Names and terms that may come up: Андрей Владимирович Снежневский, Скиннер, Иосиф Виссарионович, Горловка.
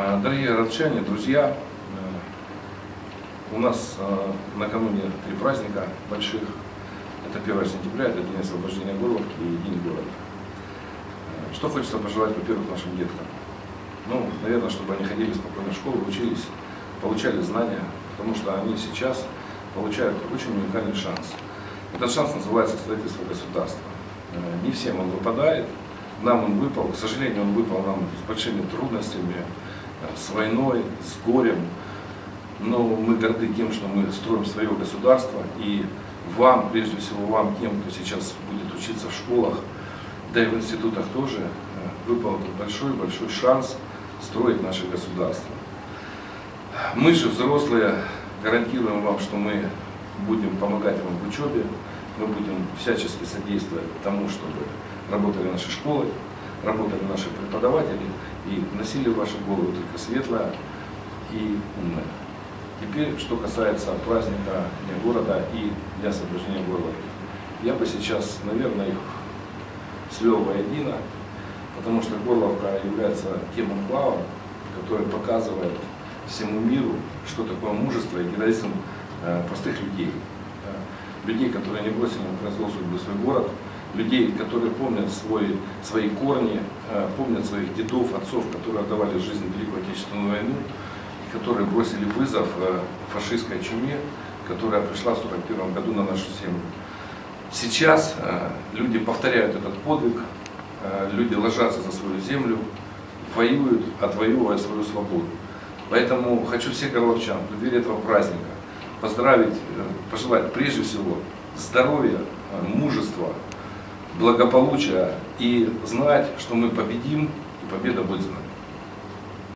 Дорогие родчане, друзья, у нас накануне три праздника больших. Это 1 сентября, это День освобождения Горловки и День города. Что хочется пожелать, во-первых, нашим деткам? Ну, наверное, чтобы они ходили спокойно в школу, учились, получали знания, потому что они сейчас получают очень уникальный шанс. Этот шанс называется строительство государства. Не всем он выпадает, нам он выпал, к сожалению, он выпал нам с большими трудностями, с войной, с горем, но мы горды тем, что мы строим свое государство, и вам, прежде всего вам, тем, кто сейчас будет учиться в школах, да и в институтах тоже, выпал большой-большой шанс строить наше государство. Мы же, взрослые, гарантируем вам, что мы будем помогать вам в учебе, мы будем всячески содействовать тому, чтобы работали наши школы, работали наши преподаватели и носили в вашу голову только светлое и умное. Теперь, что касается праздника Дня города и Дня освобождения Горловки. Я бы сейчас, наверное, их свел воедино, потому что Горловка является тем анклавом, который показывает всему миру, что такое мужество и героизм простых людей. Людей, которые не бросили на произвол судьбы свой город, людей, которые помнят свои корни, помнят своих дедов, отцов, которые отдавали жизнь в Великую Отечественную войну, и которые бросили вызов фашистской чуме, которая пришла в 1941 году на нашу землю. Сейчас люди повторяют этот подвиг, люди ложатся за свою землю, воюют, отвоевывая свою свободу. Поэтому хочу всех горловчан в преддверии этого праздника поздравить, пожелать прежде всего здоровья, мужества, благополучия и знать, что мы победим, и победа будет за нами.